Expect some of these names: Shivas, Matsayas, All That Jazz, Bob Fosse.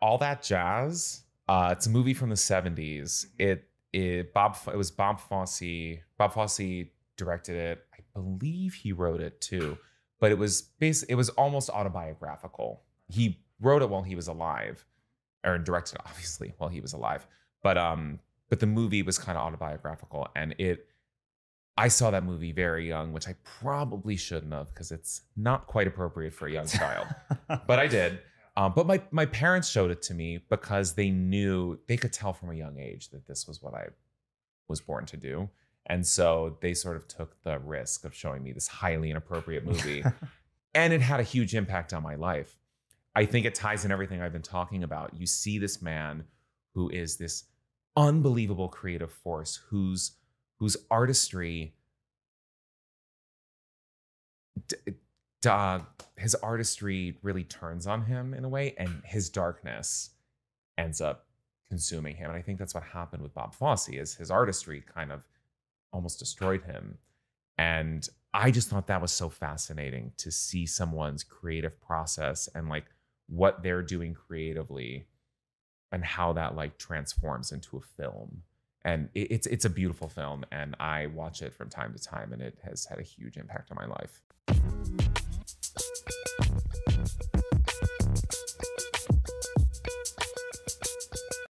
All That Jazz. It's a movie from the 70s. It was Bob Fosse. Bob Fosse directed it. I believe he wrote it too, but it was almost autobiographical. He wrote it while he was alive, or directed obviously while he was alive. But the movie was kind of autobiographical, and I saw that movie very young, which I probably shouldn't have because it's not quite appropriate for a young child, but I did. But my parents showed it to me because they could tell from a young age that this was what I was born to do. And so they sort of took the risk of showing me this highly inappropriate movie. And it had a huge impact on my life. I think it ties in everything I've been talking about. You see this man who is this unbelievable creative force whose artistry, his artistry really turns on him in a way, and his darkness ends up consuming him. And I think that's what happened with Bob Fosse, is his artistry kind of almost destroyed him. And I just thought that was so fascinating to see someone's creative process and like what they're doing creatively and how that like transforms into a film. And it's a beautiful film, and I watch it from time to time, and it has had a huge impact on my life.